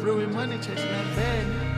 Really money chasing that bag.